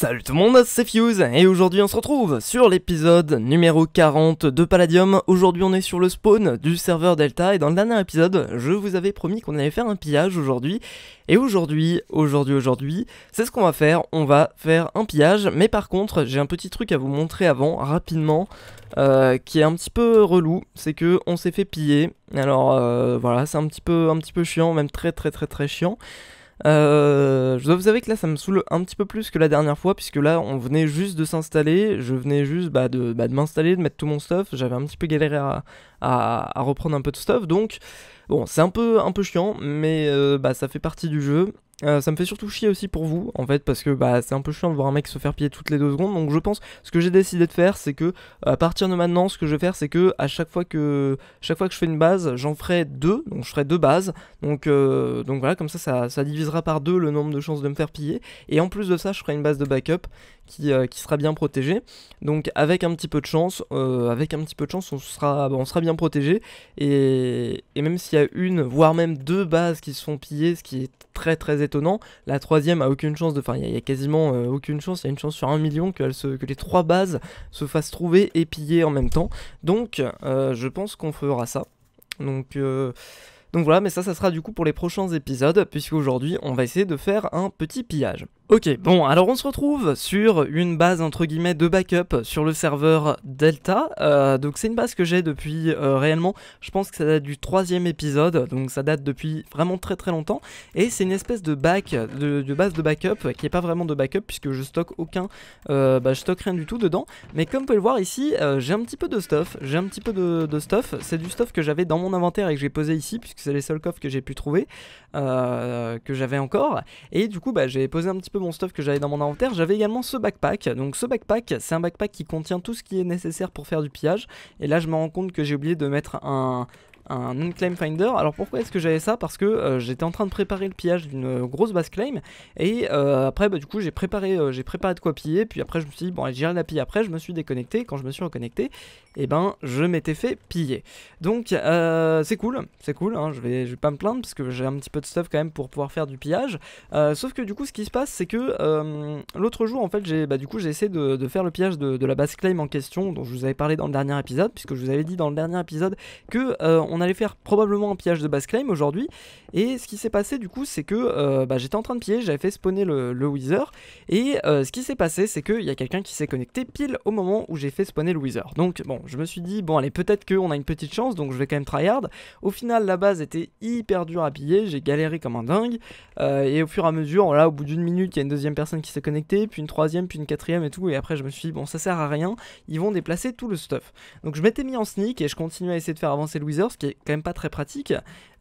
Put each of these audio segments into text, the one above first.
Salut tout le monde, c'est Fuse et aujourd'hui on se retrouve sur l'épisode numéro 40 de Paladium. Aujourd'hui on est sur le spawn du serveur Delta et dans le dernier épisode je vous avais promis qu'on allait faire un pillage aujourd'hui. Et aujourd'hui, c'est ce qu'on va faire, un pillage. Mais par contre j'ai un petit truc à vous montrer avant, rapidement, qui est un petit peu relou, c'est que on s'est fait piller. Alors voilà, c'est un petit peu chiant, même très chiant. Je dois vous avouer que là ça me saoule un petit peu plus que la dernière fois, puisque là on venait juste de s'installer, je venais juste de m'installer, de mettre tout mon stuff, j'avais un petit peu galéré à reprendre un peu de stuff, donc bon c'est un peu chiant, mais ça fait partie du jeu. Ça me fait surtout chier aussi pour vous en fait, parce que c'est un peu chiant de voir un mec se faire piller toutes les 2 secondes. Donc je pense, ce que j'ai décidé de faire, c'est que à partir de maintenant ce que je vais faire c'est que à chaque fois que je fais une base j'en ferai 2, donc je ferai 2 bases. Donc voilà, comme ça divisera par 2 le nombre de chances de me faire piller. Et en plus de ça je ferai une base de backup qui sera bien protégée. Donc avec un petit peu de chance, on sera bien protégé. Et même s'il y a une, voire même 2 bases qui se font piller, ce qui est très étonnant, la 3ème a aucune chance de, il y a quasiment aucune chance, il y a une chance sur 1 million que les 3 bases se fassent trouver et piller en même temps. Donc je pense qu'on fera ça. Donc voilà, mais ça sera du coup pour les prochains épisodes, puisque aujourd'hui on va essayer de faire un petit pillage. Ok, bon, alors on se retrouve sur une base entre guillemets de backup sur le serveur Delta. Donc c'est une base que j'ai depuis réellement, je pense que ça date du 3ème épisode, donc ça date depuis vraiment très longtemps. Et c'est une espèce de base de backup qui n'est pas vraiment de backup, puisque je stocke je stocke rien du tout dedans. Mais comme vous pouvez le voir ici, j'ai un petit peu de stuff, c'est du stuff que j'avais dans mon inventaire et que j'ai posé ici, puisque c'est les seuls coffres que j'ai pu trouver, que j'avais encore. Et du coup j'ai posé un petit peu mon stuff que j'avais dans mon inventaire. J'avais également ce backpack. Donc ce backpack, c'est un backpack qui contient tout ce qui est nécessaire pour faire du pillage. Et là je me rends compte que j'ai oublié de mettre un unclaim finder. Alors pourquoi est-ce que j'avais ça? Parce que j'étais en train de préparer le pillage d'une grosse base claim, et après du coup j'ai préparé de quoi piller, puis après je me suis dit bon j'irai la piller après, je me suis déconnecté, quand je me suis reconnecté et je m'étais fait piller. Donc c'est cool hein, je vais pas me plaindre parce que j'ai un petit peu de stuff quand même pour pouvoir faire du pillage. Sauf que du coup ce qui se passe c'est que l'autre jour en fait j'ai essayé de faire le pillage de la base claim en question, dont je vous avais parlé dans le dernier épisode, puisque je vous avais dit dans le dernier épisode que on allait faire probablement un pillage de base claim aujourd'hui. Et ce qui s'est passé du coup c'est que j'étais en train de piller, j'avais fait spawner le Wither, et ce qui s'est passé c'est qu'il y a quelqu'un qui s'est connecté pile au moment où j'ai fait spawner le Wither. Donc bon, je me suis dit bon allez, peut-être qu'on a une petite chance, donc je vais quand même tryhard. Au final la base était hyper dure à piller, j'ai galéré comme un dingue, et au fur et à mesure, là au bout d'une minute il y a une 2ème personne qui s'est connectée, puis une 3ème, puis une 4ème et tout, et après je me suis dit bon ça sert à rien, ils vont déplacer tout le stuff. Donc je m'étais mis en sneak et je continuais à essayer de faire avancer le Wither, ce qui est quand même pas très pratique,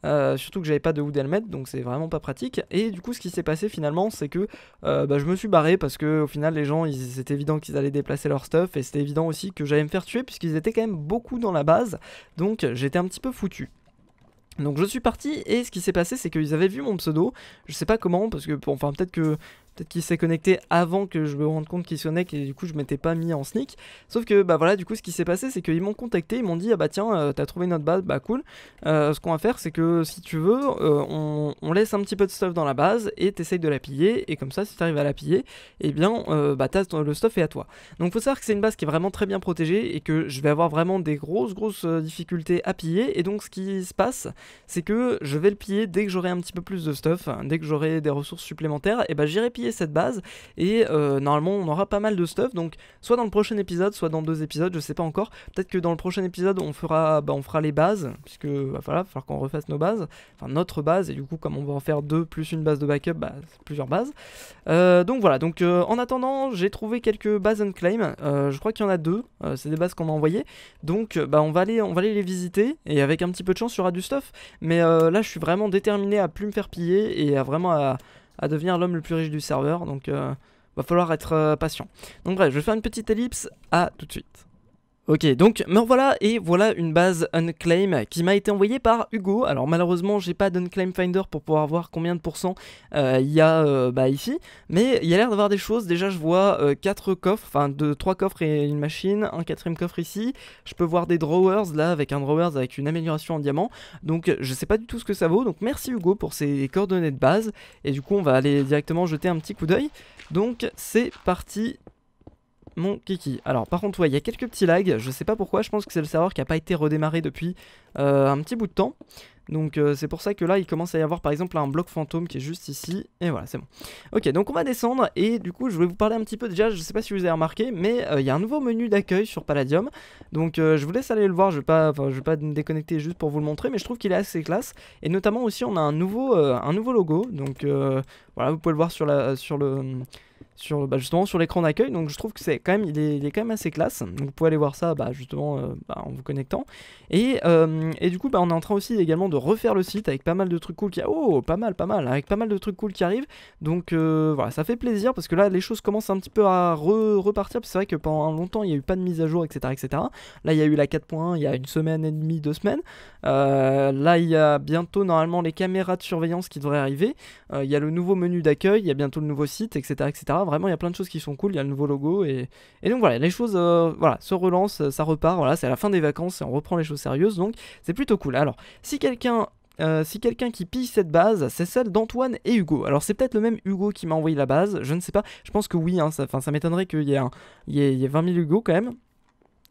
surtout que j'avais pas de wood helmet, donc c'est vraiment pas pratique. Et du coup ce qui s'est passé finalement c'est que je me suis barré, parce que au final les gens, c'était évident qu'ils allaient déplacer leur stuff, et c'était évident aussi que j'allais me faire tuer puisqu'ils étaient quand même beaucoup dans la base, donc j'étais un petit peu foutu. Donc je suis parti, et ce qui s'est passé c'est qu'ils avaient vu mon pseudo, je sais pas comment, parce que peut-être qu'il s'est connecté avant que je me rende compte qu'il se connecte, et du coup je m'étais pas mis en sneak. Sauf que voilà, du coup ce qui s'est passé c'est qu'ils m'ont contacté, ils m'ont dit ah bah tiens, t'as trouvé notre base, cool, ce qu'on va faire c'est que si tu veux on laisse un petit peu de stuff dans la base et t'essayes de la piller, et comme ça si t'arrives à la piller et le stuff est à toi. Donc faut savoir que c'est une base qui est vraiment très bien protégée et que je vais avoir vraiment des grosses difficultés à piller. Et donc ce qui se passe c'est que je vais le piller dès que j'aurai un petit peu plus de stuff, dès que j'aurai des ressources supplémentaires, et j'irai piller cette base, et normalement on aura pas mal de stuff, donc soit dans le prochain épisode, soit dans 2 épisodes, je sais pas encore. Peut-être que dans le prochain épisode on fera les bases, puisque il va falloir qu'on refasse nos bases, notre base, et du coup comme on va en faire 2 plus une base de backup, c'est plusieurs bases. Donc voilà, en attendant j'ai trouvé quelques bases unclaim, je crois qu'il y en a 2, c'est des bases qu'on m'a envoyées, donc on va aller les visiter, et avec un petit peu de chance il y aura du stuff. Mais là je suis vraiment déterminé à plus me faire piller et à devenir l'homme le plus riche du serveur, donc va falloir être patient. Donc bref, je vais faire une petite ellipse, à tout de suite. Ok, donc me revoilà et voilà une base unclaim qui m'a été envoyée par Hugo. Alors malheureusement j'ai pas d'unclaim finder pour pouvoir voir combien de pourcents il y a ici, mais il y a l'air d'avoir des choses. Déjà je vois 4 coffres, enfin 3 coffres et une machine, un quatrième coffre ici. Je peux voir des drawers là, avec un drawers avec une amélioration en diamant. Donc je sais pas du tout ce que ça vaut, donc merci Hugo pour ces coordonnées de base. Et du coup on va aller directement jeter un petit coup d'œil. Donc c'est parti mon kiki. Alors par contre ouais, il y a quelques petits lags, je sais pas pourquoi, je pense que c'est le serveur qui a pas été redémarré depuis un petit bout de temps. Donc c'est pour ça que là il commence à y avoir par exemple un bloc fantôme qui est juste ici. Et voilà, c'est bon. Ok, donc on va descendre et du coup je voulais vous parler un petit peu déjà, je sais pas si vous avez remarqué, mais il y a un nouveau menu d'accueil sur Paladium. Donc je vous laisse aller le voir, je vais pas me déconnecter juste pour vous le montrer, mais je trouve qu'il est assez classe. Et notamment aussi on a un nouveau logo. Donc voilà, vous pouvez le voir sur justement sur l'écran d'accueil. Donc je trouve que c'est quand même, il est quand même assez classe. Donc vous pouvez aller voir ça justement en vous connectant. Et du coup on est en train aussi également de refaire le site avec pas mal de trucs cool qui avec pas mal de trucs cool qui arrivent. Donc voilà, ça fait plaisir parce que là les choses commencent un petit peu à repartir, parce que c'est vrai que pendant longtemps il n'y a eu pas de mise à jour, etc. Là il y a eu la 4.1 il y a une semaine et demie, 2 semaines. Là il y a bientôt normalement les caméras de surveillance qui devraient arriver, il y a le nouveau menu d'accueil, il y a bientôt le nouveau site, etc. Vraiment il y a plein de choses qui sont cool, il y a le nouveau logo et donc voilà, les choses voilà, se relancent, ça repart, voilà, c'est à la fin des vacances et on reprend les choses sérieuses, donc c'est plutôt cool. Alors si quelqu'un qui pille cette base, c'est celle d'Antoine et Hugo. Alors c'est peut-être le même Hugo qui m'a envoyé la base, je ne sais pas, je pense que oui, hein, ça m'étonnerait qu'il y ait 20 000 Hugo quand même.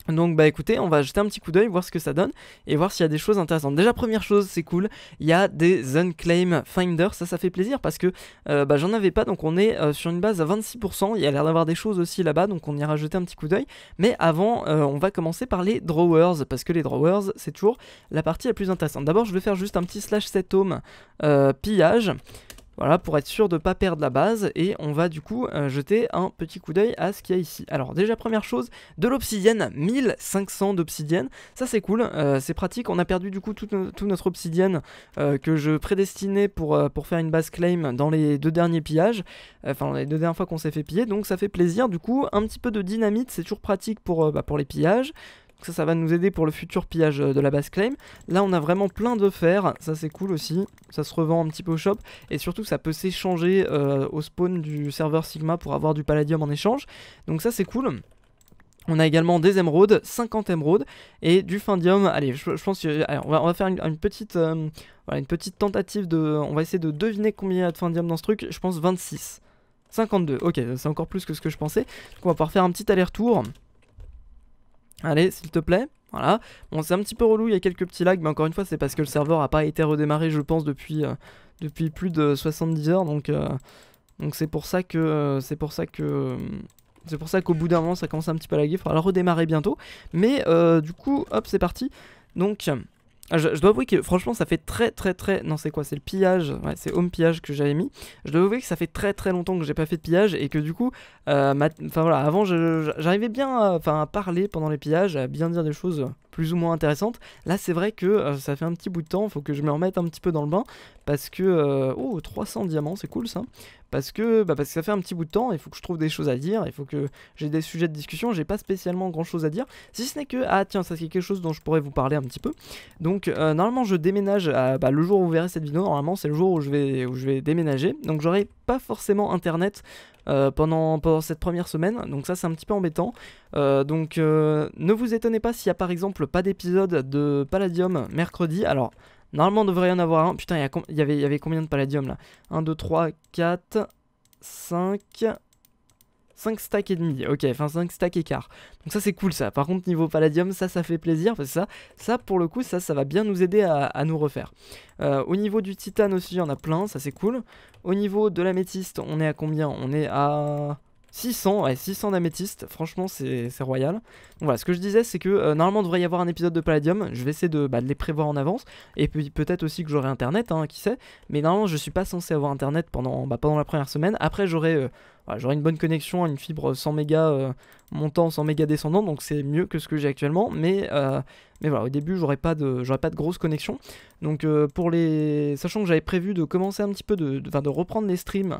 Donc bah écoutez, on va jeter un petit coup d'œil, voir ce que ça donne et voir s'il y a des choses intéressantes. Déjà première chose, c'est cool, il y a des unclaim finders, ça fait plaisir parce que j'en avais pas, donc on est sur une base à 26%, il y a l'air d'avoir des choses aussi là-bas, donc on ira jeter un petit coup d'œil. Mais avant, on va commencer par les drawers, parce que les drawers, c'est toujours la partie la plus intéressante. D'abord je vais faire juste un petit /7home pillage. Voilà, pour être sûr de ne pas perdre la base, et on va du coup jeter un petit coup d'œil à ce qu'il y a ici. Alors déjà première chose, de l'obsidienne, 1500 d'obsidienne, ça c'est cool, c'est pratique. On a perdu du coup tout notre obsidienne que je prédestinais pour faire une base claim dans les 2 derniers pillages, enfin les 2 dernières fois qu'on s'est fait piller, donc ça fait plaisir. Du coup un petit peu de dynamite, c'est toujours pratique pour les pillages. Donc ça va nous aider pour le futur pillage de la base claim. Là on a vraiment plein de fer, ça c'est cool aussi, ça se revend un petit peu au shop. Et surtout ça peut s'échanger au spawn du serveur Sigma pour avoir du palladium en échange. Donc ça c'est cool. On a également des émeraudes, 50 émeraudes et du findium. Allez, je pense que, allez, on va faire une petite... voilà, une petite tentative de... On va essayer de deviner combien il y a de findium dans ce truc, je pense 26. 52, ok, c'est encore plus que ce que je pensais. Donc on va pouvoir faire un petit aller-retour. Allez, s'il te plaît. Voilà. Bon, c'est un petit peu relou, il y a quelques petits lags, mais encore une fois, c'est parce que le serveur n'a pas été redémarré, je pense, depuis plus de 70 heures. Donc c'est pour ça que... C'est pour ça qu'au bout d'un moment, ça commence un petit peu à laguer. Il faudra la redémarrer bientôt. Mais du coup, hop, c'est parti. Donc... Je dois avouer que franchement ça fait très non c'est quoi, c'est le pillage, ouais, c'est home pillage que j'avais mis. Je dois avouer que ça fait très longtemps que j'ai pas fait de pillage et que du coup voilà, avant j'arrivais bien à parler pendant les pillages, à bien dire des choses plus ou moins intéressantes. Là c'est vrai que ça fait un petit bout de temps, faut que je me remette un petit peu dans le bain parce que oh 300 diamants c'est cool ça. Parce que ça fait un petit bout de temps, il faut que je trouve des choses à dire, il faut que j'ai des sujets de discussion, j'ai pas spécialement grand chose à dire, si ce n'est que, ah tiens, ça c'est quelque chose dont je pourrais vous parler un petit peu. Donc normalement je déménage, le jour où vous verrez cette vidéo, normalement c'est le jour où je vais déménager, donc j'aurai pas forcément internet pendant cette première semaine, donc ça c'est un petit peu embêtant. Donc ne vous étonnez pas s'il y a par exemple pas d'épisode de Paladium mercredi, alors... Normalement, on devrait y en avoir un. Putain, il y avait combien de palladium là? 1, 2, 3, 4, 5... 5 stacks et demi, ok, enfin 5 stacks et quart. Donc ça c'est cool ça, par contre niveau palladium ça fait plaisir, parce que ça pour le coup ça va bien nous aider à nous refaire. Au niveau du titane aussi il y en a plein, ça c'est cool. Au niveau de l'améthyste on est à combien? On est à... 600, ouais, 600 d'améthyste, franchement c'est royal. Donc voilà, ce que je disais c'est que normalement il devrait y avoir un épisode de Paladium, je vais essayer de les prévoir en avance, et puis peut-être aussi que j'aurai internet, hein, qui sait, mais normalement je suis pas censé avoir internet pendant la première semaine. Après j'aurai voilà, une bonne connexion, une fibre 100 mégas montant, 100 mégas descendant, donc c'est mieux que ce que j'ai actuellement, mais voilà, au début j'aurais pas de grosse connexion. Donc sachant que j'avais prévu de commencer un petit peu de reprendre les streams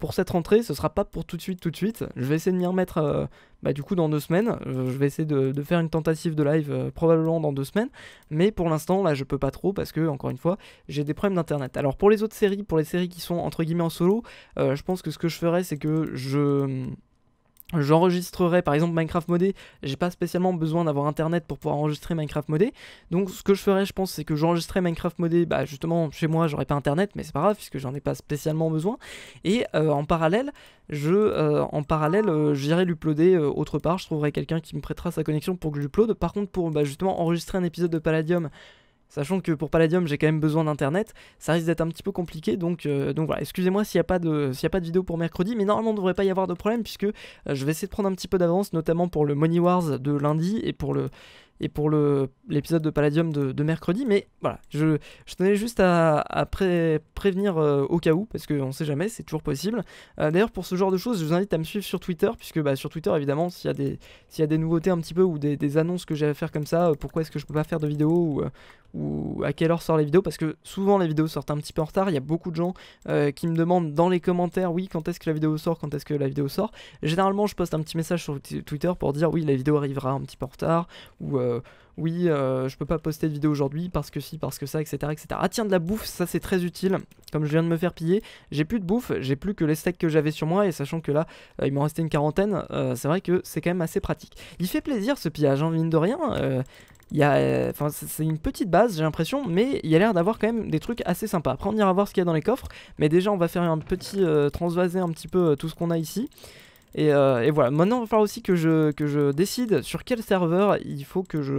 pour cette rentrée, ce sera pas pour tout de suite. Je vais essayer de m'y remettre bah du coup dans 2 semaines, je vais essayer de faire une tentative de live probablement dans 2 semaines, mais pour l'instant là je peux pas trop parce que encore une fois j'ai des problèmes d'internet. Alors pour les autres séries, pour les séries qui sont entre guillemets en solo, je pense que ce que je ferais c'est que j'enregistrerai par exemple Minecraft modé. J'ai pas spécialement besoin d'avoir internet pour pouvoir enregistrer Minecraft modé. Donc ce que je ferais je pense c'est que j'enregistrerai Minecraft modé, bah justement chez moi j'aurais pas internet mais c'est pas grave puisque j'en ai pas spécialement besoin. Et en parallèle, j'irai l'uploader autre part, je trouverai quelqu'un qui me prêtera sa connexion pour que je l'uploade. Par contre pour bah, justement enregistrer un épisode de Paladium, sachant que pour Paladium j'ai quand même besoin d'internet, ça risque d'être un petit peu compliqué, donc voilà, excusez-moi s'il n'y a pas de vidéo pour mercredi, mais normalement on ne devrait pas y avoir de problème, puisque je vais essayer de prendre un petit peu d'avance, notamment pour le Money Wars de lundi, et pour l'épisode de Paladium de mercredi, mais voilà, je tenais juste à prévenir au cas où, parce qu'on sait jamais, c'est toujours possible. D'ailleurs, pour ce genre de choses, je vous invite à me suivre sur Twitter, puisque bah, sur Twitter, évidemment, s'il y a des nouveautés un petit peu, ou des annonces que j'ai à faire comme ça, pourquoi est-ce que je peux pas faire de vidéos, ou à quelle heure sortent les vidéos, parce que souvent les vidéos sortent un petit peu en retard, il y a beaucoup de gens qui me demandent dans les commentaires, oui, quand est-ce que la vidéo sort, quand est-ce que la vidéo sort. Généralement, je poste un petit message sur Twitter pour dire, oui, la vidéo arrivera un petit peu en retard, ou... oui, je peux pas poster de vidéo aujourd'hui parce que si, parce que ça, etc. etc. Ah tiens, de la bouffe, ça c'est très utile. Comme je viens de me faire piller, j'ai plus de bouffe, j'ai plus que les steaks que j'avais sur moi. Et sachant que là, il m'en restait une quarantaine, c'est vrai que c'est quand même assez pratique. Il fait plaisir ce pillage, hein, mine de rien. C'est une petite base, j'ai l'impression, mais il y a l'air d'avoir quand même des trucs assez sympas. Après, on ira voir ce qu'il y a dans les coffres. Mais déjà, on va faire un petit transvaser un petit peu tout ce qu'on a ici. Et voilà, maintenant il va falloir aussi que je décide sur quel serveur il faut que je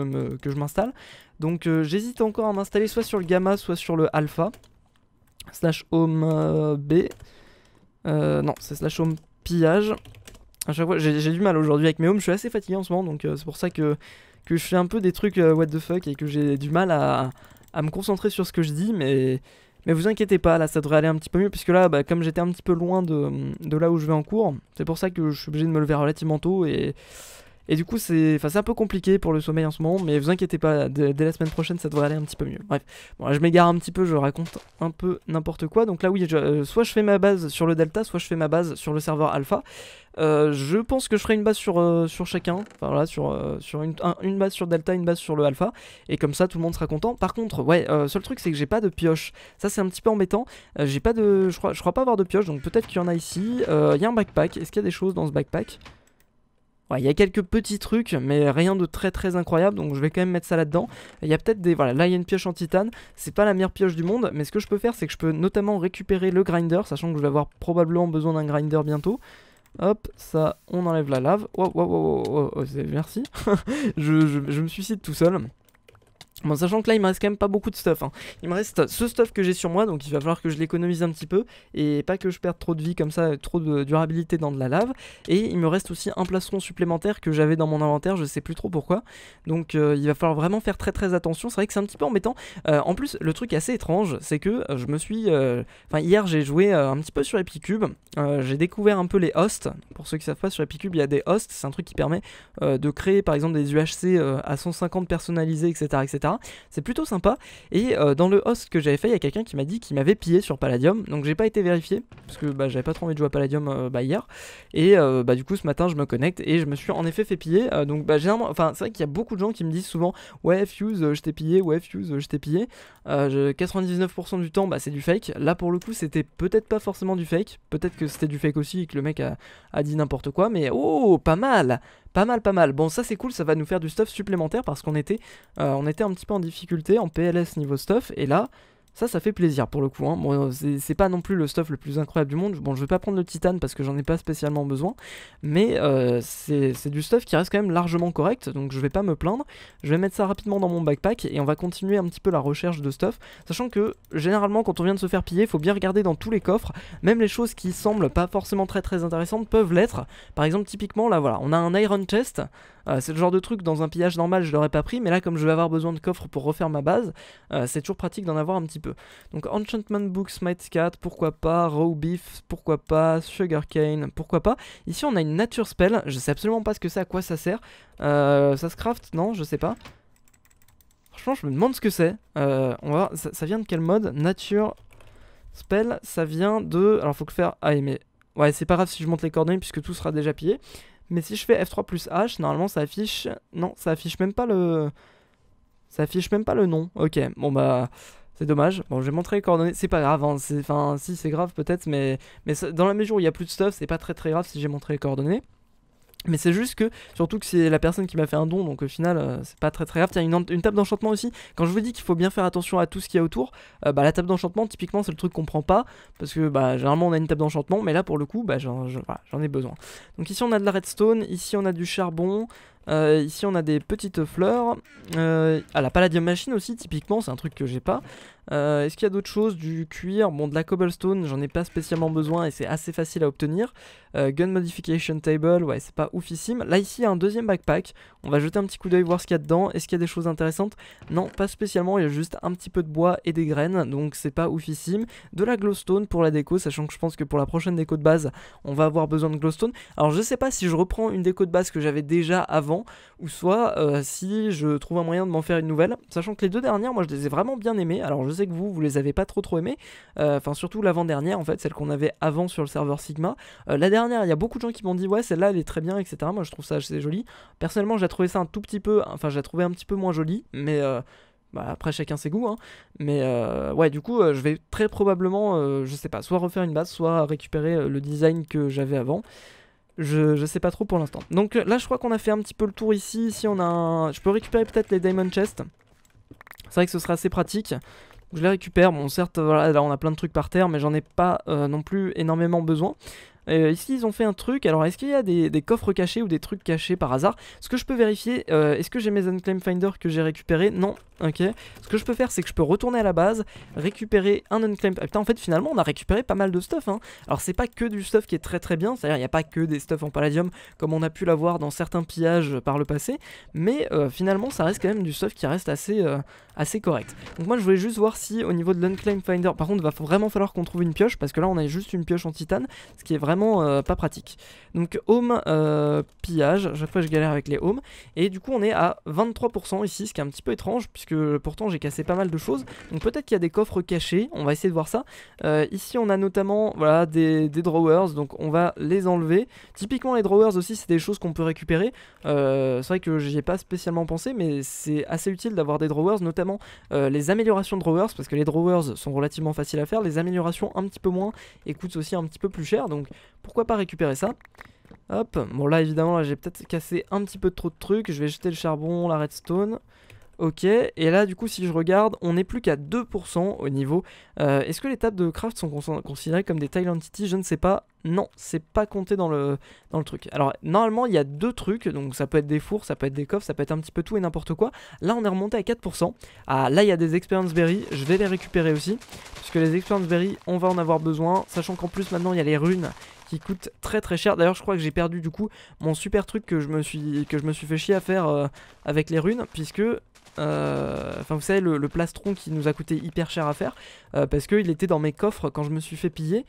m'installe. Donc j'hésite encore à m'installer soit sur le Gamma, soit sur le Alpha. Slash home B. Non, c'est slash home pillage. À chaque fois, j'ai du mal aujourd'hui avec mes homes, je suis assez fatigué en ce moment, donc c'est pour ça que je fais un peu des trucs what the fuck et que j'ai du mal à me concentrer sur ce que je dis, mais vous inquiétez pas, là ça devrait aller un petit peu mieux, puisque là, bah, comme j'étais un petit peu loin de là où je vais en cours, c'est pour ça que je suis obligé de me lever relativement tôt, et du coup c'est un peu compliqué pour le sommeil en ce moment, mais vous inquiétez pas, dès la semaine prochaine ça devrait aller un petit peu mieux. Bref, bon là je m'égare un petit peu, je raconte un peu n'importe quoi, donc là oui, soit je fais ma base sur le Delta, soit je fais ma base sur le serveur Alpha. Je pense que je ferai une base sur chacun, enfin voilà, sur une base sur Delta, une base sur le Alpha, et comme ça tout le monde sera content. Par contre, ouais, seul truc c'est que j'ai pas de pioche, ça c'est un petit peu embêtant, j'ai pas de, je crois pas avoir de pioche, donc peut-être qu'il y en a ici. Il y a un backpack, est-ce qu'il y a des choses dans ce backpack? Ouais, il y a quelques petits trucs, mais rien de très très incroyable, donc je vais quand même mettre ça là-dedans. Il y a peut-être des... Voilà, là il y a une pioche en titane, c'est pas la meilleure pioche du monde, mais ce que je peux faire c'est que je peux notamment récupérer le grinder, sachant que je vais avoir probablement besoin d'un grinder bientôt. Hop, ça, on enlève la lave. Wow, wow, wow, wow, wow, merci. je me suicide tout seul. Bon, sachant que là il me reste quand même pas beaucoup de stuff, hein. Il me reste ce stuff que j'ai sur moi, donc il va falloir que je l'économise un petit peu et pas que je perde trop de vie comme ça, trop de durabilité dans de la lave. Et il me reste aussi un plastron supplémentaire que j'avais dans mon inventaire, je sais plus trop pourquoi. Donc il va falloir vraiment faire très très attention, c'est vrai que c'est un petit peu embêtant. En plus le truc assez étrange c'est que je me suis... Enfin hier j'ai joué un petit peu sur Epicube, j'ai découvert un peu les hosts. Pour ceux qui savent pas, sur Epicube il y a des hosts, c'est un truc qui permet de créer par exemple des UHC à 150 personnalisés, etc. etc. C'est plutôt sympa, et dans le host que j'avais fait, il y a quelqu'un qui m'a dit qu'il m'avait pillé sur Paladium, donc j'ai pas été vérifié, parce que bah, j'avais pas trop envie de jouer à Paladium hier, et bah, du coup ce matin je me connecte, et je me suis en effet fait piller, donc bah, généralement, enfin c'est vrai qu'il y a beaucoup de gens qui me disent souvent, ouais Fuse je t'ai pillé, ouais Fuse je t'ai pillé, 99% du temps bah, c'est du fake. Là pour le coup c'était peut-être pas forcément du fake, peut-être que c'était du fake aussi, et que le mec a dit n'importe quoi, mais oh pas mal. Pas mal, pas mal. Bon, ça c'est cool, ça va nous faire du stuff supplémentaire parce qu'on était, on était un petit peu en difficulté, en PLS niveau stuff, et là, ça fait plaisir pour le coup, hein. Bon, c'est pas non plus le stuff le plus incroyable du monde. Bon, je vais pas prendre le titane parce que j'en ai pas spécialement besoin, mais c'est du stuff qui reste quand même largement correct, donc je vais pas me plaindre. Je vais mettre ça rapidement dans mon backpack et on va continuer un petit peu la recherche de stuff, sachant que généralement quand on vient de se faire piller, faut bien regarder dans tous les coffres, même les choses qui semblent pas forcément très très intéressantes peuvent l'être. Par exemple, typiquement là, voilà, on a un iron chest. C'est le genre de truc, dans un pillage normal je l'aurais pas pris, mais là comme je vais avoir besoin de coffres pour refaire ma base, c'est toujours pratique d'en avoir un petit peu. Donc Enchantment Book, Smite Cat, pourquoi pas, Raw Beef, pourquoi pas, Sugarcane, pourquoi pas. Ici on a une Nature Spell, je sais absolument pas ce que c'est, à quoi ça sert, ça se craft, non je sais pas. Franchement je me demande ce que c'est, on va voir, ça vient de quel mode, Nature Spell, ça vient de... Alors faut que faire... Ah mais... Ouais c'est pas grave si je monte les coordonnées puisque tout sera déjà pillé. Mais si je fais F3 plus H, normalement ça affiche... Non, ça affiche même pas le... Ça affiche même pas le nom. Ok, bon bah... C'est dommage. Bon, je vais montrer les coordonnées. C'est pas grave, hein. Enfin, si, c'est grave peut-être, mais dans la mesure où il n'y a plus de stuff, c'est pas très très grave si j'ai montré les coordonnées. Mais c'est juste que, surtout que c'est la personne qui m'a fait un don, donc au final, c'est pas très très grave. Tiens, une table d'enchantement aussi. Quand je vous dis qu'il faut bien faire attention à tout ce qu'il y a autour, bah la table d'enchantement, typiquement, c'est le truc qu'on prend pas, parce que bah généralement on a une table d'enchantement, mais là pour le coup, bah j'en ai besoin. Donc ici on a de la redstone, ici on a du charbon. Ici on a des petites fleurs. Ah, la Paladium machine aussi, typiquement, c'est un truc que j'ai pas. Est-ce qu'il y a d'autres choses? Du cuir, bon, de la cobblestone, j'en ai pas spécialement besoin et c'est assez facile à obtenir. Gun modification table, ouais, c'est pas oufissime. Là, ici, il y a un deuxième backpack. On va jeter un petit coup d'œil, voir ce qu'il y a dedans. Est-ce qu'il y a des choses intéressantes? Non, pas spécialement. Il y a juste un petit peu de bois et des graines, donc c'est pas oufissime. De la glowstone pour la déco, sachant que je pense que pour la prochaine déco de base, on va avoir besoin de glowstone. Alors, je sais pas si je reprends une déco de base que j'avais déjà avant, ou soit si je trouve un moyen de m'en faire une nouvelle, sachant que les deux dernières, moi je les ai vraiment bien aimées. Alors je sais que vous les avez pas trop aimées, enfin surtout l'avant-dernière en fait, celle qu'on avait avant sur le serveur Sigma. La dernière, il y a beaucoup de gens qui m'ont dit ouais celle-là elle est très bien, etc. Moi je trouve ça assez joli. Personnellement j'ai trouvé ça un tout petit peu, enfin j'ai trouvé un petit peu moins joli, mais... Bah après chacun ses goûts hein, mais ouais du coup je vais très probablement, je sais pas, soit refaire une base, soit récupérer le design que j'avais avant. Je sais pas trop pour l'instant. Donc là je crois qu'on a fait un petit peu le tour ici. Ici on a un... Je peux récupérer peut-être les diamond chests. C'est vrai que ce sera assez pratique. Je les récupère. Bon certes voilà, là on a plein de trucs par terre, mais j'en ai pas non plus énormément besoin. Ici ils ont fait un truc. Alors est-ce qu'il y a des coffres cachés ou des trucs cachés par hasard? Ce que je peux vérifier, est-ce que j'ai mes unclaim finder que j'ai récupéré? Non, ok. Ce que je peux faire c'est que je peux retourner à la base, récupérer un unclaim. Ah, putain, en fait finalement on a récupéré pas mal de stuff hein. Alors c'est pas que du stuff qui est très très bien, c'est à dire il n'y a pas que des stuff en palladium comme on a pu l'avoir dans certains pillages par le passé, mais finalement ça reste quand même du stuff qui reste assez, assez correct. Donc moi je voulais juste voir si au niveau de l'unclaim finder, par contre il va vraiment falloir qu'on trouve une pioche, parce que là on a juste une pioche en titane, ce qui est vraiment pas pratique. Donc home, pillage, à chaque fois je galère avec les home, et du coup on est à 23% ici, ce qui est un petit peu étrange puisque pourtant j'ai cassé pas mal de choses, donc peut-être qu'il y a des coffres cachés, on va essayer de voir ça. Ici on a notamment voilà, des drawers, donc on va les enlever. Typiquement les drawers aussi c'est des choses qu'on peut récupérer, c'est vrai que j'y ai pas spécialement pensé, mais c'est assez utile d'avoir des drawers, notamment les améliorations de drawers, parce que les drawers sont relativement faciles à faire, les améliorations un petit peu moins et coûtent aussi un petit peu plus cher, donc pourquoi pas récupérer ça. Hop, bon là évidemment là j'ai peut-être cassé un petit peu trop de trucs, je vais jeter le charbon, la redstone. Ok, et là du coup si je regarde, on n'est plus qu'à 2% au niveau. Est-ce que les tables de craft sont considérées comme des tile entities? Je ne sais pas. Non, c'est pas compté dans le truc. Alors normalement il y a deux trucs, donc ça peut être des fours, ça peut être des coffres, ça peut être un petit peu tout et n'importe quoi. Là on est remonté à 4%. Ah là il y a des experience berries, je vais les récupérer aussi, puisque les experience berries on va en avoir besoin, sachant qu'en plus maintenant il y a les runes qui coûtent très très cher. D'ailleurs je crois que j'ai perdu du coup mon super truc que je me suis fait chier à faire avec les runes, puisque enfin vous savez le plastron qui nous a coûté hyper cher à faire, parce qu'il était dans mes coffres quand je me suis fait piller.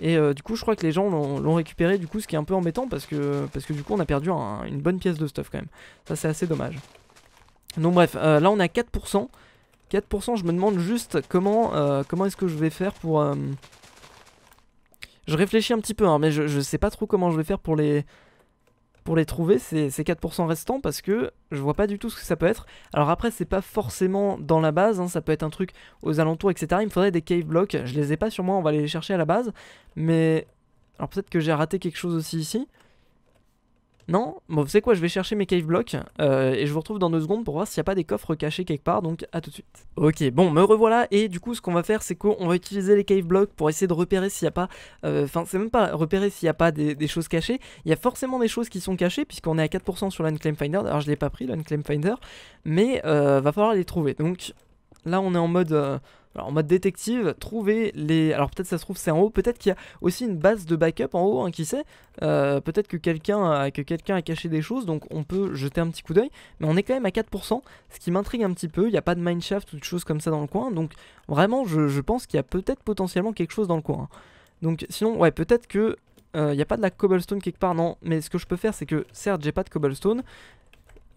Et du coup je crois que les gens l'ont récupéré, du coup ce qui est un peu embêtant, parce que du coup on a perdu une bonne pièce de stuff quand même. Ça c'est assez dommage. Donc bref, là on est à 4%. 4%, je me demande juste comment est-ce que je vais faire pour... Je réfléchis un petit peu hein, mais je sais pas trop comment je vais faire pour les trouver, ces 4% restants, parce que je vois pas du tout ce que ça peut être. Alors après c'est pas forcément dans la base hein, ça peut être un truc aux alentours, etc. Il me faudrait des cave blocks, je les ai pas sur moi, on va aller les chercher à la base. Mais alors peut-être que j'ai raté quelque chose aussi ici. Non, bon vous savez quoi, je vais chercher mes cave blocks et je vous retrouve dans 2 secondes pour voir s'il n'y a pas des coffres cachés quelque part, donc à tout de suite. Ok, bon me revoilà, et du coup ce qu'on va faire c'est qu'on va utiliser les cave blocks pour essayer de repérer s'il n'y a pas, enfin c'est même pas repérer s'il n'y a pas des choses cachées. Il y a forcément des choses qui sont cachées puisqu'on est à 4% sur l'unclaim finder, alors je l'ai pas pris l'unclaim finder, mais va falloir les trouver. Donc là on est en mode... Alors en mode détective, trouver les... Alors peut-être ça se trouve c'est en haut, peut-être qu'il y a aussi une base de backup en haut, hein, qui sait. Peut-être que quelqu'un a caché des choses, donc on peut jeter un petit coup d'œil. Mais on est quand même à 4%, ce qui m'intrigue un petit peu, il n'y a pas de mineshaft ou de choses comme ça dans le coin. Donc vraiment je pense qu'il y a peut-être potentiellement quelque chose dans le coin. Donc sinon, ouais, peut-être que il n'y a pas de la cobblestone quelque part, non. Mais ce que je peux faire c'est que certes j'ai pas de cobblestone,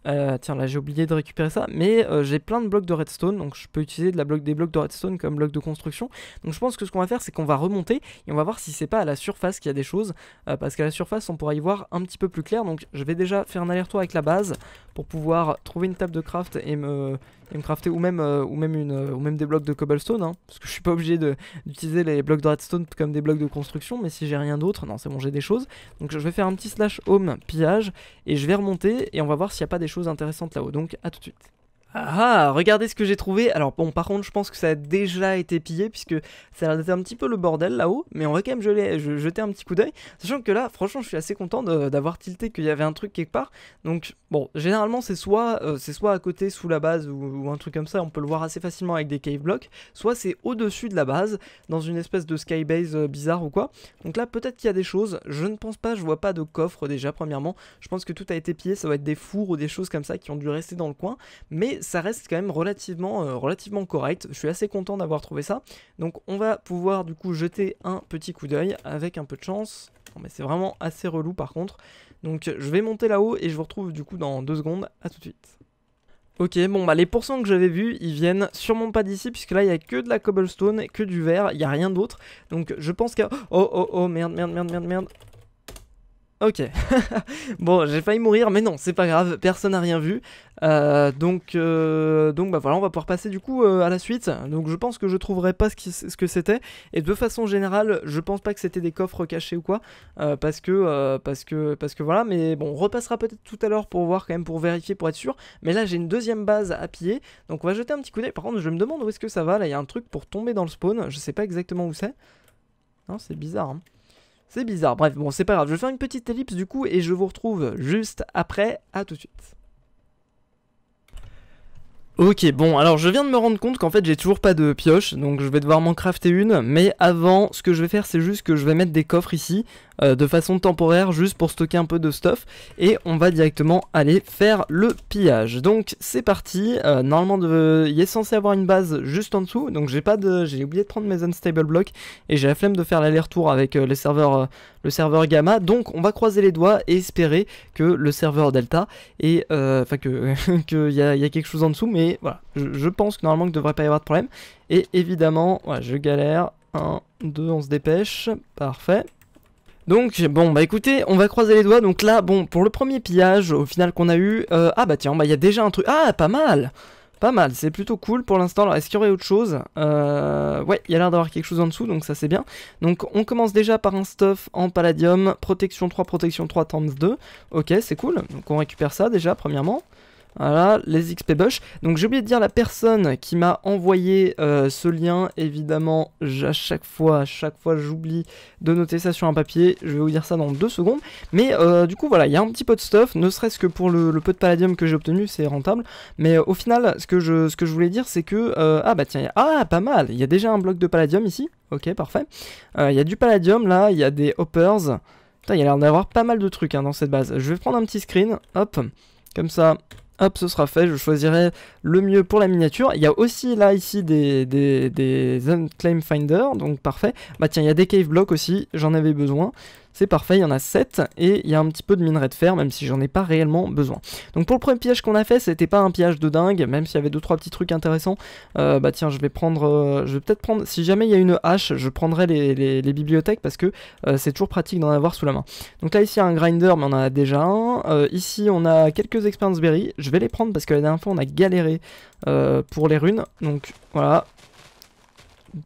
Tiens, là j'ai oublié de récupérer ça, mais j'ai plein de blocs de redstone, donc je peux utiliser des blocs de redstone comme blocs de construction. Donc je pense que ce qu'on va faire, c'est qu'on va remonter et on va voir si c'est pas à la surface qu'il y a des choses, parce qu'à la surface on pourra y voir un petit peu plus clair. Donc je vais déjà faire un aller-retour avec la base pour pouvoir trouver une table de craft et me crafter, ou même des blocs de cobblestone, hein, parce que je suis pas obligé d'utiliser les blocs de redstone comme des blocs de construction, mais si j'ai rien d'autre, non c'est bon, j'ai des choses. Donc je vais faire un petit slash home pillage et je vais remonter et on va voir s'il n'y a pas des choses intéressantes là-haut, donc à tout de suite. Ah, regardez ce que j'ai trouvé. Alors bon, par contre je pense que ça a déjà été pillé puisque ça a l'air d'être un petit peu le bordel là-haut, mais on va quand même jeter un petit coup d'œil, sachant que là franchement je suis assez content d'avoir tilté qu'il y avait un truc quelque part. Donc bon, généralement c'est soit à côté sous la base ou un truc comme ça, on peut le voir assez facilement avec des cave blocks, soit c'est au-dessus de la base dans une espèce de skybase bizarre ou quoi. Donc là peut-être qu'il y a des choses, je ne pense pas, je vois pas de coffre déjà premièrement, je pense que tout a été pillé, ça va être des fours ou des choses comme ça qui ont dû rester dans le coin, mais ça reste quand même relativement correct. Je suis assez content d'avoir trouvé ça. Donc on va pouvoir du coup jeter un petit coup d'œil avec un peu de chance. Non mais c'est vraiment assez relou par contre. Donc je vais monter là-haut et je vous retrouve du coup dans 2 secondes. À tout de suite. Ok, bon bah les pourcents que j'avais vus, ils viennent sûrement pas d'ici, puisque là il y a que de la cobblestone, que du verre, il n'y a rien d'autre. Donc je pense qu'à... Oh merde. Ok, bon j'ai failli mourir mais non c'est pas grave, personne n'a rien vu, donc bah voilà, on va pouvoir passer du coup à la suite. Donc je pense que je trouverai pas ce que c'était, et de façon générale je pense pas que c'était des coffres cachés ou quoi, parce que voilà, mais bon on repassera peut-être tout à l'heure pour voir quand même, pour vérifier, pour être sûr. Mais là j'ai une deuxième base à piller, donc on va jeter un petit coup d'œil. Par contre je me demande où est-ce que ça va, là il y a un truc pour tomber dans le spawn, je sais pas exactement où c'est, non c'est bizarre hein. C'est bizarre, bref, bon c'est pas grave, je vais faire une petite ellipse du coup et je vous retrouve juste après, à tout de suite. Ok, bon alors je viens de me rendre compte qu'en fait j'ai toujours pas de pioche, donc je vais devoir m'en crafter une, mais avant ce que je vais faire c'est juste que je vais mettre des coffres ici, de façon temporaire, juste pour stocker un peu de stuff, et on va directement aller faire le pillage. Donc c'est parti, normalement il est censé avoir une base juste en dessous, donc j'ai oublié de prendre mes unstable blocks, et j'ai la flemme de faire l'aller-retour avec le serveur Gamma, donc on va croiser les doigts et espérer que le serveur Delta, et enfin qu'il y a quelque chose en dessous, mais et voilà, je pense que normalement il ne devrait pas y avoir de problème. Et évidemment, ouais, je galère. 1, 2, on se dépêche. Parfait. Donc bon bah écoutez, on va croiser les doigts. Donc là, bon, pour le premier pillage au final qu'on a eu... ah bah tiens, bah il y a déjà un truc. Ah, pas mal. Pas mal, c'est plutôt cool pour l'instant. Alors est-ce qu'il y aurait autre chose? Ouais, il y a l'air d'avoir quelque chose en dessous, donc ça c'est bien. Donc on commence déjà par un stuff en Paladium. Protection 3, protection 3 times 2. Ok, c'est cool. Donc on récupère ça déjà, premièrement. Voilà, les XP Bush. Donc j'ai oublié de dire la personne qui m'a envoyé ce lien. Évidemment, à chaque fois j'oublie de noter ça sur un papier. Je vais vous dire ça dans 2 secondes. Mais du coup voilà, il y a un petit peu de stuff. Ne serait-ce que pour le peu de palladium que j'ai obtenu, c'est rentable. Mais au final, ce que je voulais dire, c'est que... ah bah tiens, pas mal. Il y a déjà un bloc de palladium ici. Ok, parfait. Il y a du palladium là, il y a des hoppers. Putain, il y a l'air d'avoir pas mal de trucs hein, dans cette base. Je vais prendre un petit screen. Hop, comme ça... Hop, ce sera fait, je choisirai le mieux pour la miniature. Il y a aussi là, ici, des Unclaimed Finder, donc parfait. Bah tiens, il y a des Cave Blocks aussi, j'en avais besoin. C'est parfait, il y en a 7, et il y a un petit peu de minerai de fer, même si j'en ai pas réellement besoin. Donc pour le premier pillage qu'on a fait, c'était pas un pillage de dingue, même s'il y avait 2-3 petits trucs intéressants. Bah tiens, je vais prendre... je vais peut-être prendre... Si jamais il y a une hache, je prendrai les bibliothèques, parce que c'est toujours pratique d'en avoir sous la main. Donc là, ici, il y a un grinder, mais on en a déjà un. Ici, on a quelques experience berries. Je vais les prendre parce que la dernière fois on a galéré pour les runes. Donc voilà.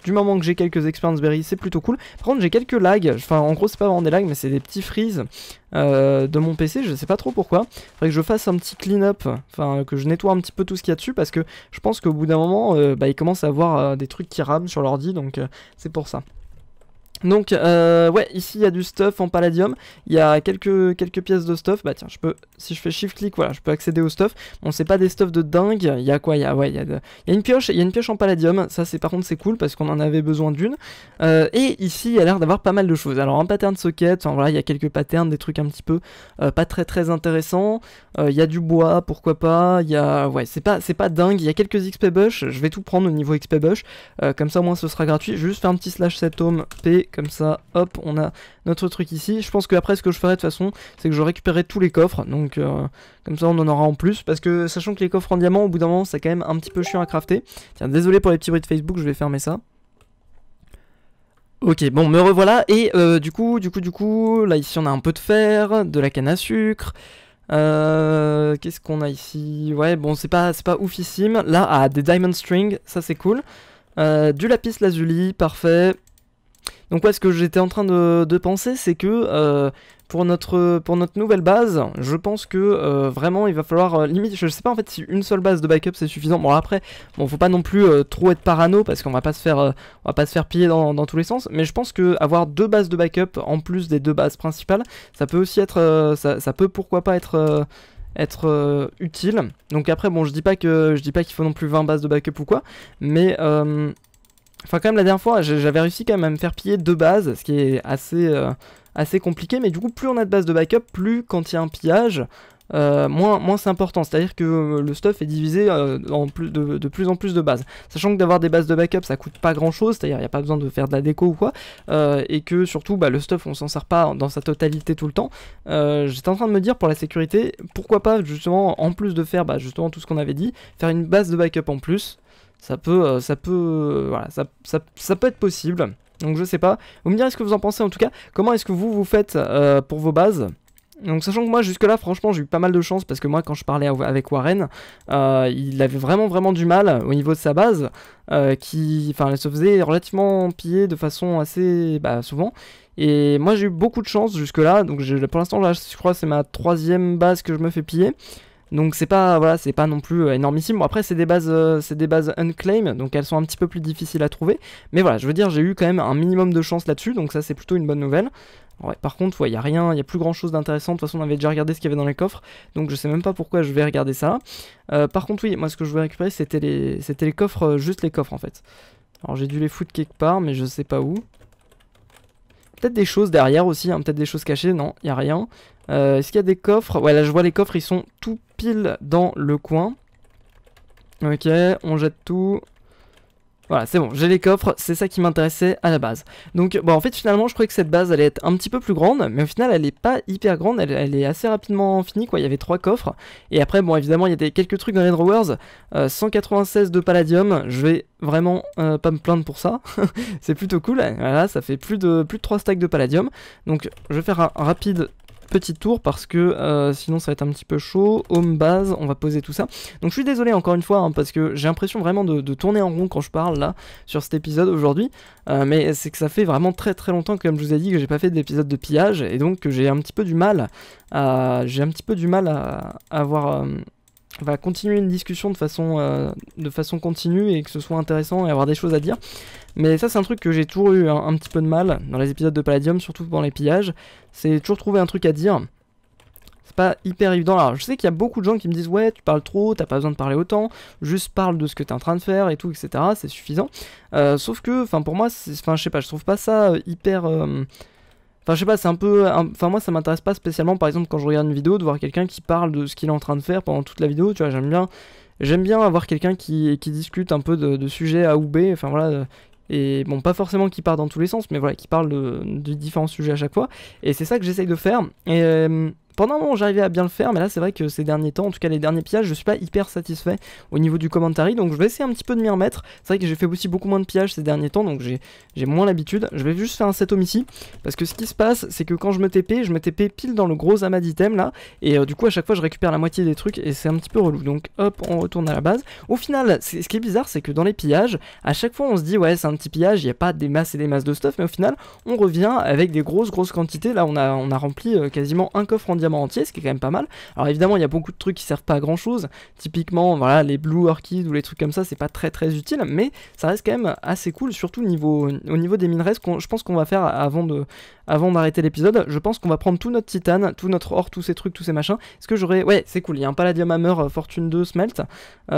Du moment que j'ai quelques experience berries, c'est plutôt cool. Par contre j'ai quelques lags. Enfin en gros c'est pas vraiment des lags mais c'est des petits freeze de mon PC. Je sais pas trop pourquoi. Faudrait que je fasse un petit clean up. Enfin que je nettoie un petit peu tout ce qu'il y a dessus. Parce que je pense qu'au bout d'un moment bah, il commence à avoir des trucs qui rament sur l'ordi. Donc c'est pour ça. Donc ouais, ici il y a du stuff en palladium, il y a quelques pièces de stuff. Bah tiens, je peux, si je fais shift click, voilà, je peux accéder au stuff. Bon, c'est pas des stuff de dingue, il y a quoi, il y a une pioche, en palladium. Ça c'est, par contre, c'est cool parce qu'on en avait besoin d'une. Et ici, il y a l'air d'avoir pas mal de choses. Alors un pattern socket, enfin, voilà, il y a quelques patterns, des trucs un petit peu pas très intéressants. Il y a du bois, pourquoi pas, il y a ouais, c'est pas dingue, il y a quelques XP bush, je vais tout prendre au niveau XP bush. Comme ça au moins ce sera gratuit. Je vais juste faire un petit slash set home p comme ça, hop, on a notre truc ici. Je pense qu'après ce que je ferai de toute façon, c'est que je récupérerai tous les coffres, donc comme ça on en aura en plus, parce que sachant que les coffres en diamant, au bout d'un moment, c'est quand même un petit peu chiant à crafter. Tiens, désolé pour les petits bruits de Facebook, je vais fermer ça. Ok, bon, me revoilà, et du coup, là ici on a un peu de fer, de la canne à sucre... qu'est-ce qu'on a ici? Ouais, bon, c'est pas oufissime. Là, ah, des diamond string, ça c'est cool. Du lapis lazuli, parfait. Donc ouais, ce que j'étais en train de penser, c'est que pour notre nouvelle base, je pense que vraiment il va falloir limite, je sais pas en fait si une seule base de backup c'est suffisant. Bon après, bon faut pas non plus trop être parano parce qu'on va pas se faire piller dans tous les sens, mais je pense que avoir deux bases de backup en plus des deux bases principales, ça peut aussi être ça peut pourquoi pas être utile. Donc après bon, je dis pas qu'il faut non plus 20 bases de backup ou quoi, mais enfin quand même la dernière fois j'avais réussi quand même à me faire piller deux bases, ce qui est assez compliqué, mais du coup plus on a de bases de backup, plus quand il y a un pillage, moins c'est important, c'est à dire que le stuff est divisé de plus en plus de bases, sachant que d'avoir des bases de backup ça coûte pas grand chose, c'est à dire il n'y a pas besoin de faire de la déco ou quoi, et que surtout bah, le stuff on s'en sert pas dans sa totalité tout le temps. J'étais en train de me dire pour la sécurité, pourquoi pas justement en plus de faire bah, justement tout ce qu'on avait dit, faire une base de backup en plus. Voilà, ça peut être possible, donc je sais pas, vous me direz ce que vous en pensez en tout cas, comment est-ce que vous faites pour vos bases. Donc sachant que moi jusque là franchement j'ai eu pas mal de chance, parce que moi quand je parlais avec Warren, il avait vraiment du mal au niveau de sa base, enfin elle se faisait relativement piller de façon assez souvent, et moi j'ai eu beaucoup de chance jusque là, donc pour l'instant là je crois que c'est ma 3e base que je me fais piller. Donc c'est pas, voilà, c'est pas non plus énormissime. Bon après c'est des bases unclaim, donc elles sont un petit peu plus difficiles à trouver. Mais voilà, je veux dire, j'ai eu quand même un minimum de chance là-dessus, donc ça c'est plutôt une bonne nouvelle. Ouais, par contre, ouais, y a plus grand chose d'intéressant. De toute façon, on avait déjà regardé ce qu'il y avait dans les coffres, donc je sais même pas pourquoi je vais regarder ça. Par contre, oui, moi ce que je voulais récupérer, c'était les coffres, juste les coffres en fait. Alors j'ai dû les foutre quelque part, mais je sais pas où. Peut-être des choses derrière aussi, hein, peut-être des choses cachées. Non, il n'y a rien. Est-ce qu'il y a des coffres? Ouais, là je vois les coffres, ils sont tout pile dans le coin. Ok, on jette tout. Voilà, c'est bon, j'ai les coffres, c'est ça qui m'intéressait à la base. Donc, bon, en fait, finalement, je croyais que cette base allait être un petit peu plus grande, mais au final, elle n'est pas hyper grande, elle est assez rapidement finie, quoi. Il y avait 3 coffres, et après, bon, évidemment, il y a quelques trucs dans les drawers. 196 de Paladium, je vais vraiment pas me plaindre pour ça, c'est plutôt cool. Voilà, ça fait plus de 3 stacks de Paladium, donc je vais faire un rapide... petit tour parce que sinon ça va être un petit peu chaud. Home base, on va poser tout ça. Donc je suis désolé encore une fois hein, parce que j'ai l'impression vraiment de tourner en rond quand je parle là sur cet épisode aujourd'hui, mais c'est que ça fait vraiment très longtemps que, comme je vous ai dit, que j'ai pas fait d'épisode de pillage, et donc j'ai un petit peu du mal à avoir va continuer une discussion de façon continue et que ce soit intéressant et avoir des choses à dire. Mais ça c'est un truc que j'ai toujours eu un petit peu de mal dans les épisodes de Paladium, surtout dans les pillages, c'est toujours trouver un truc à dire. C'est pas hyper évident. Alors je sais qu'il y a beaucoup de gens qui me disent ouais tu parles trop, t'as pas besoin de parler autant, juste parle de ce que t'es en train de faire et tout, etc. C'est suffisant. Sauf que enfin pour moi, enfin je sais pas, je trouve pas ça hyper... Enfin je sais pas, c'est un peu... Enfin moi ça m'intéresse pas spécialement, par exemple quand je regarde une vidéo, de voir quelqu'un qui parle de ce qu'il est en train de faire pendant toute la vidéo, tu vois, j'aime bien avoir quelqu'un qui discute un peu de sujets A ou B, enfin voilà, et bon pas forcément qui part dans tous les sens, mais voilà, qui parle de différents sujets à chaque fois, et c'est ça que j'essaye de faire, et... pendant un moment j'arrivais à bien le faire, mais là c'est vrai que ces derniers temps, en tout cas les derniers pillages, je suis pas hyper satisfait au niveau du commentary, donc je vais essayer un petit peu de m'y remettre. C'est vrai que j'ai fait aussi beaucoup moins de pillages ces derniers temps, donc j'ai moins l'habitude. Je vais juste faire un setum ici, parce que ce qui se passe c'est que quand je me TP pile dans le gros amas d'items là, et du coup à chaque fois je récupère la moitié des trucs et c'est un petit peu relou, donc hop on retourne à la base. Au final, ce qui est bizarre c'est que dans les pillages, à chaque fois on se dit ouais c'est un petit pillage, il n'y a pas des masses et des masses de stuff, mais au final on revient avec des grosses quantités. Là on a rempli quasiment un coffre en diamant entier, ce qui est quand même pas mal. Alors évidemment il y a beaucoup de trucs qui servent pas à grand chose, typiquement voilà les blue orchid ou les trucs comme ça, c'est pas très utile, mais ça reste quand même assez cool, surtout au niveau des minerais. Je pense qu'on va faire avant d'arrêter l'épisode, je pense qu'on va prendre tout notre titane, tout notre or, tous ces trucs, tous ces machins. Est-ce que j'aurais... Ouais c'est cool, il y a un Palladium Hammer fortune 2 smelt, et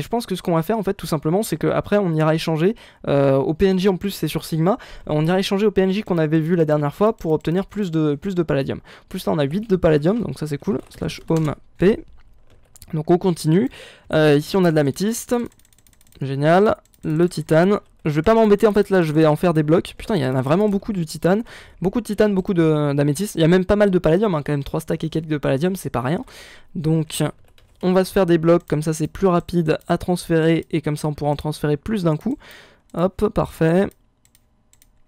je pense que ce qu'on va faire en fait tout simplement c'est que après on ira échanger au PNJ, en plus c'est sur Sigma, on ira échanger au PNJ qu'on avait vu la dernière fois pour obtenir plus de palladium. En plus là on a 8 de Palladium, donc ça c'est cool. Slash home p, donc on continue. Ici on a de l'améthyste, génial. le titane. Je vais pas m'embêter en fait, là je vais en faire des blocs. Putain, il y en a vraiment beaucoup du titane. Beaucoup de titane, beaucoup d'améthyste. Il y a même pas mal de palladium, hein, quand même 3 stacks et quelques de palladium, c'est pas rien. Donc on va se faire des blocs, comme ça c'est plus rapide à transférer et comme ça on pourra en transférer plus d'un coup. Hop, parfait.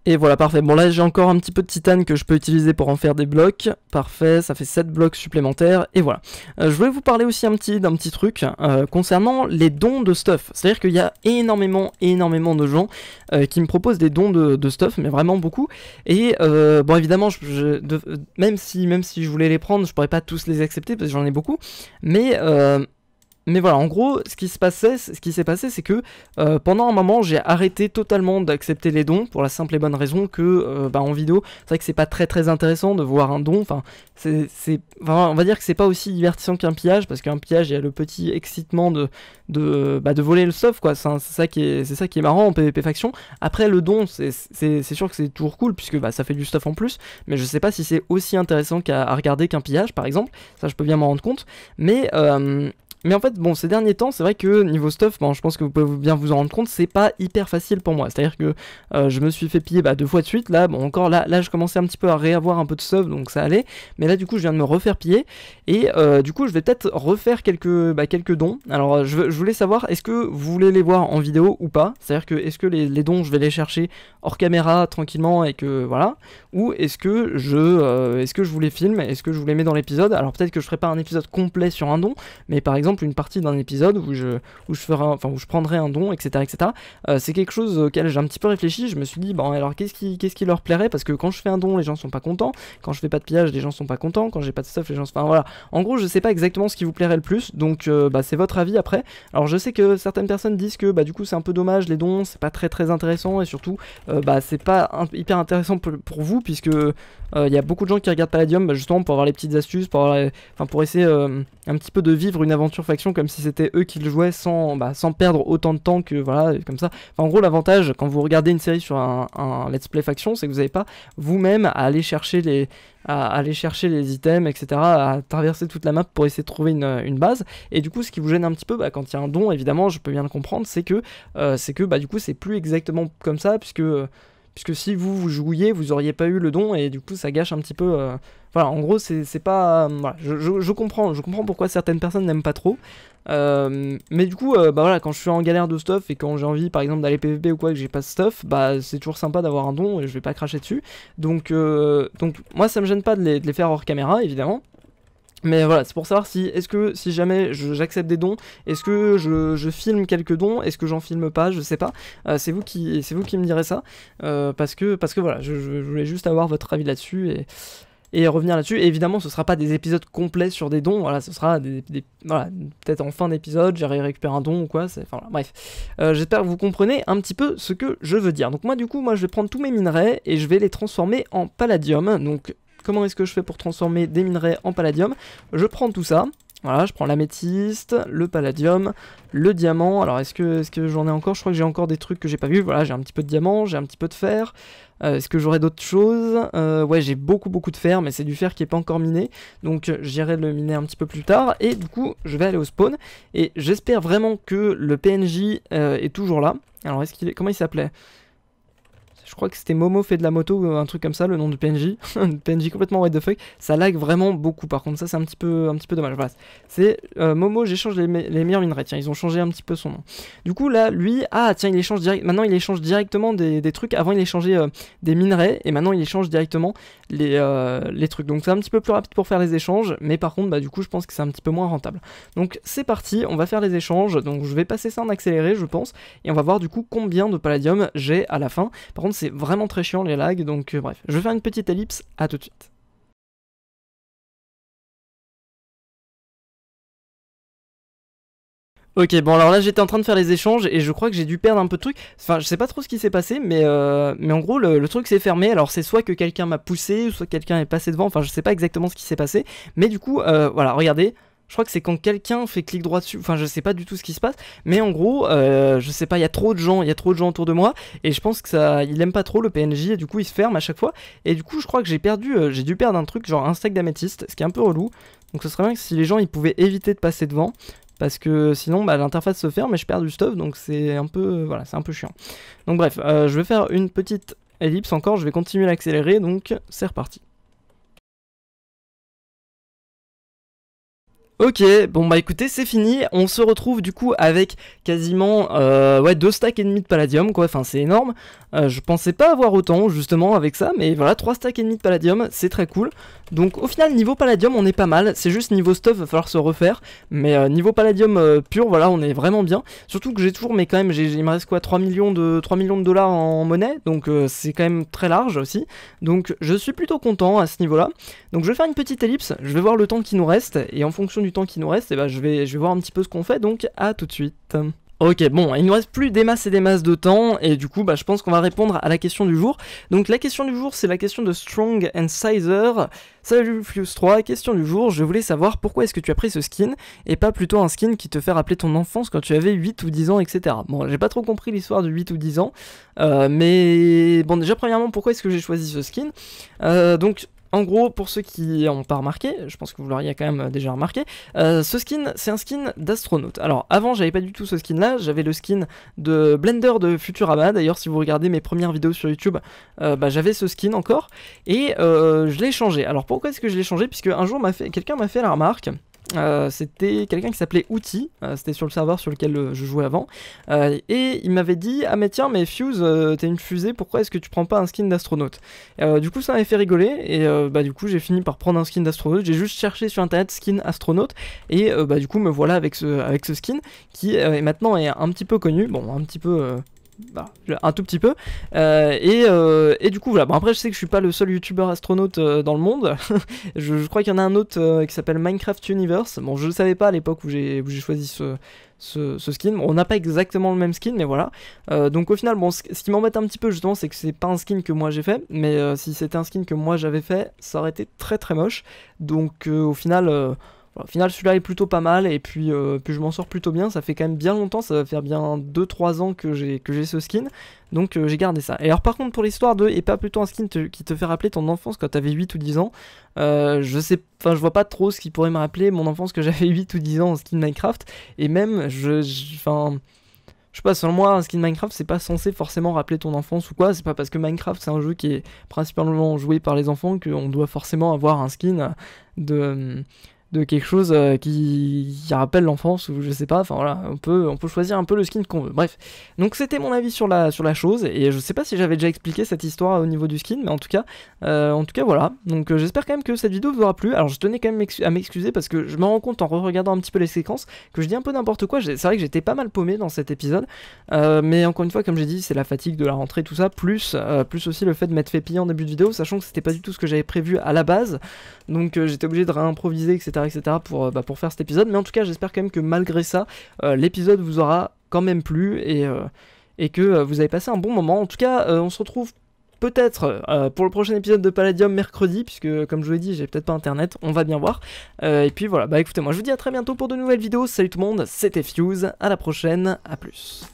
Et voilà, parfait. Bon là j'ai encore un petit peu de titane que je peux utiliser pour en faire des blocs. Parfait, ça fait 7 blocs supplémentaires. Et voilà. Je voulais vous parler aussi d'un petit truc concernant les dons de stuff. C'est-à-dire qu'il y a énormément de gens qui me proposent des dons de stuff, mais vraiment beaucoup. Et bon évidemment, même si je voulais les prendre, je pourrais pas tous les accepter parce que j'en ai beaucoup. Mais voilà, en gros, ce qui s'est passé, c'est que pendant un moment, j'ai arrêté totalement d'accepter les dons pour la simple et bonne raison que, en vidéo, c'est vrai que c'est pas très intéressant de voir un don. Enfin, on va dire que c'est pas aussi divertissant qu'un pillage, parce qu'un pillage, il y a le petit excitement de voler le stuff, quoi. C'est ça qui est marrant en PvP faction. Après, le don, c'est sûr que c'est toujours cool puisque ça fait du stuff en plus. Mais je sais pas si c'est aussi intéressant à regarder qu'un pillage, par exemple. Ça, je peux bien m'en rendre compte. Mais en fait, bon, ces derniers temps, c'est vrai que niveau stuff, je pense que vous pouvez bien vous en rendre compte, c'est pas hyper facile pour moi. C'est-à-dire que je me suis fait piller 2 fois de suite, là, là je commençais un petit peu à réavoir un peu de stuff, donc ça allait. Mais là, du coup, je viens de me refaire piller, et du coup, je vais peut-être refaire quelques dons. Alors, je voulais savoir, est-ce que vous voulez les voir en vidéo ou pas? C'est-à-dire que, est-ce que les dons, je vais les chercher hors caméra, tranquillement, et que, voilà? Ou est-ce que je vous les filme? Est-ce que je vous les mets dans l'épisode? Alors, peut-être que je ferai pas un épisode complet sur un don, mais par exemple, une partie d'un épisode où je prendrai un don, etc. C'est quelque chose auquel j'ai un petit peu réfléchi. Je me suis dit, bon, alors qu'est-ce qui leur plairait, parce que quand je fais un don, les gens sont pas contents, quand je fais pas de pillage, les gens sont pas contents, quand j'ai pas de stuff, les gens enfin voilà, en gros je sais pas exactement ce qui vous plairait le plus, donc c'est votre avis après. Alors je sais que certaines personnes disent que du coup c'est un peu dommage, les dons c'est pas très intéressant, et surtout c'est pas hyper intéressant pour vous, puisque y a beaucoup de gens qui regardent Paladium justement pour avoir les petites astuces, pour essayer un petit peu de vivre une aventure faction comme si c'était eux qui le jouaient sans perdre autant de temps que voilà, comme ça. En gros, l'avantage quand vous regardez une série sur un let's play faction, c'est que vous n'avez pas vous-même à aller chercher les items, etc., à traverser toute la map pour essayer de trouver une base. Et du coup, ce qui vous gêne un petit peu, quand il y a un don, évidemment, je peux bien le comprendre, c'est que du coup, c'est plus exactement comme ça, puisque si vous jouiez, vous auriez pas eu le don, et du coup ça gâche un petit peu. Voilà, en gros c'est pas. Voilà, je comprends pourquoi certaines personnes n'aiment pas trop. Mais du coup, voilà, quand je suis en galère de stuff et quand j'ai envie par exemple d'aller PvP ou quoi, que j'ai pas de stuff, c'est toujours sympa d'avoir un don et je vais pas cracher dessus. Donc moi ça me gêne pas de les faire hors caméra évidemment. Mais voilà, c'est pour savoir si jamais j'accepte des dons, est-ce que je filme quelques dons, est-ce que j'en filme pas, je sais pas. C'est vous qui me direz ça, parce que voilà, je voulais juste avoir votre avis là-dessus et revenir là-dessus. Et évidemment, ce sera pas des épisodes complets sur des dons, voilà, ce sera voilà, peut-être en fin d'épisode, j'irai récupérer un don ou quoi, voilà, bref. J'espère que vous comprenez un petit peu ce que je veux dire. Donc moi, du coup, je vais prendre tous mes minerais et je vais les transformer en palladium, donc... Comment est-ce que je fais pour transformer des minerais en palladium? Je prends tout ça. Voilà, je prends l'améthyste, le palladium, le diamant. Alors est-ce que j'en ai encore? Je crois que j'ai encore des trucs que j'ai pas vus. Voilà, j'ai un petit peu de diamant, j'ai un petit peu de fer. Est-ce que j'aurai d'autres choses? Ouais, j'ai beaucoup de fer, mais c'est du fer qui n'est pas encore miné, donc j'irai le miner un petit peu plus tard, et du coup je vais aller au spawn, et j'espère vraiment que le PNJ est toujours là. Alors comment il s'appelait? Je crois que c'était Momo fait de la moto ou un truc comme ça, le nom du PNJ. PNJ complètement what the fuck. Ça lag vraiment beaucoup par contre, ça c'est un petit peu dommage. Voilà. C'est Momo, j'échange les meilleurs minerais. Tiens, ils ont changé un petit peu son nom. Du coup là, lui, tiens, il échange direct. Maintenant il échange directement des trucs. Avant il échangeait des minerais et maintenant il échange directement les trucs. Donc c'est un petit peu plus rapide pour faire les échanges, mais par contre du coup je pense que c'est un petit peu moins rentable. Donc c'est parti, on va faire les échanges. Donc je vais passer ça en accéléré je pense, et on va voir du coup combien de palladium j'ai à la fin. Par contre c'est vraiment très chiant les lags, donc bref, je vais faire une petite ellipse, à tout de suite. Ok, bon alors là j'étais en train de faire les échanges et je crois que j'ai dû perdre un peu de trucs, enfin je sais pas trop ce qui s'est passé, mais en gros le truc s'est fermé, alors c'est soit que quelqu'un m'a poussé, soit quelqu'un est passé devant, enfin je sais pas exactement ce qui s'est passé, mais du coup, voilà, regardez. Je crois que c'est quand quelqu'un fait clic droit dessus, enfin je sais pas du tout ce qui se passe, mais en gros, je sais pas, il y a trop de gens autour de moi, et je pense que il aime pas trop le PNJ, et du coup il se ferme à chaque fois, et du coup je crois que j'ai dû perdre un truc, genre un stack d'améthyste, ce qui est un peu relou, donc ce serait bien que si les gens ils pouvaient éviter de passer devant, parce que sinon bah, l'interface se ferme et je perds du stuff, donc c'est un peu voilà, c'est un peu chiant. Donc bref, je vais faire une petite ellipse encore, je vais continuer à l'accélérer, donc c'est reparti. Ok, bon bah écoutez, c'est fini, on se retrouve du coup avec quasiment ouais, 2 stacks et demi de palladium, quoi, enfin c'est énorme, je pensais pas avoir autant justement avec ça, mais voilà, 3 stacks et demi de palladium, c'est très cool. Donc au final niveau palladium on est pas mal, c'est juste niveau stuff va falloir se refaire, mais niveau palladium pur, voilà, on est vraiment bien, surtout que j'ai toujours, mais quand même, il me reste quoi, 3 millions de dollars en monnaie, donc c'est quand même très large aussi, donc je suis plutôt content à ce niveau là. Donc je vais faire une petite ellipse, je vais voir le temps qui nous reste, et en fonction du temps qui nous reste, et bah, je vais voir un petit peu ce qu'on fait, donc à tout de suite. Ok, bon, il nous reste plus des masses et des masses de temps, et du coup bah, je pense qu'on va répondre à la question du jour. Donc la question du jour, c'est la question de Strong and Sizer. Salut Fuse3, question du jour, je voulais savoir pourquoi est-ce que tu as pris ce skin, et pas plutôt un skin qui te fait rappeler ton enfance quand tu avais 8 ou 10 ans, etc. Bon, j'ai pas trop compris l'histoire de 8 ou 10 ans, mais bon, déjà premièrement, pourquoi est-ce que j'ai choisi ce skin, donc... En gros, pour ceux qui n'ont pas remarqué, je pense que vous l'auriez quand même déjà remarqué, ce skin, c'est un skin d'astronaute. Alors, avant, j'avais pas du tout ce skin-là, j'avais le skin de Blender de Futurama. D'ailleurs, si vous regardez mes premières vidéos sur YouTube, bah, j'avais ce skin encore, et je l'ai changé. Alors, pourquoi est-ce que je l'ai changé? Puisque un jour, quelqu'un m'a fait la remarque... c'était quelqu'un qui s'appelait Outy, c'était sur le serveur sur lequel je jouais avant, et il m'avait dit: ah mais tiens, mais Fuse, t'es une fusée, pourquoi est-ce que tu prends pas un skin d'astronaute? Du coup ça m'avait fait rigoler, et bah du coup j'ai fini par prendre un skin d'astronaute, j'ai juste cherché sur internet skin astronaute, et bah du coup me voilà avec ce skin qui maintenant est un petit peu connu, bon un petit peu... Bah, un tout petit peu, et du coup voilà, bon, après je sais que je suis pas le seul youtubeur astronaute dans le monde. je crois qu'il y en a un autre qui s'appelle Minecraft Universe. Bon, je le savais pas à l'époque où j'ai choisi ce skin, bon, on n'a pas exactement le même skin, mais voilà, donc au final bon, ce qui m'embête un petit peu justement, c'est que c'est pas un skin que moi j'ai fait, mais si c'était un skin que moi j'avais fait, ça aurait été très très moche, donc au final celui-là est plutôt pas mal, et puis, je m'en sors plutôt bien, ça fait quand même bien longtemps, ça va faire bien 2-3 ans que j'ai ce skin, donc j'ai gardé ça. Et alors par contre pour l'histoire de, et pas plutôt un skin qui te fait rappeler ton enfance quand t'avais 8 ou 10 ans, je vois pas trop ce qui pourrait me rappeler mon enfance que j'avais 8 ou 10 ans en skin Minecraft, et même, je sais pas, selon moi, un skin Minecraft, c'est pas censé forcément rappeler ton enfance ou quoi, c'est pas parce que Minecraft, c'est un jeu qui est principalement joué par les enfants qu'on doit forcément avoir un skin de quelque chose qui rappelle l'enfance, ou je sais pas, enfin voilà, on peut choisir un peu le skin qu'on veut, bref. Donc c'était mon avis sur la chose, et je sais pas si j'avais déjà expliqué cette histoire au niveau du skin, mais en tout cas voilà, donc j'espère quand même que cette vidéo vous aura plu. Alors je tenais quand même à m'excuser, parce que je me rends compte en regardant un petit peu les séquences, que je dis un peu n'importe quoi, c'est vrai que j'étais pas mal paumé dans cet épisode, mais encore une fois, comme j'ai dit, c'est la fatigue de la rentrée, tout ça, plus aussi le fait de m'être fait piller en début de vidéo, sachant que c'était pas du tout ce que j'avais prévu à la base, donc j'étais obligé de réimproviser, etc. Pour faire cet épisode, mais en tout cas j'espère quand même que malgré ça, l'épisode vous aura quand même plu, et que vous avez passé un bon moment. En tout cas on se retrouve peut-être pour le prochain épisode de Paladium mercredi, puisque comme je vous l'ai dit, j'ai peut-être pas internet, on va bien voir, et puis voilà, bah écoutez, moi je vous dis à très bientôt pour de nouvelles vidéos. Salut tout le monde, c'était Fuse, à la prochaine, à plus.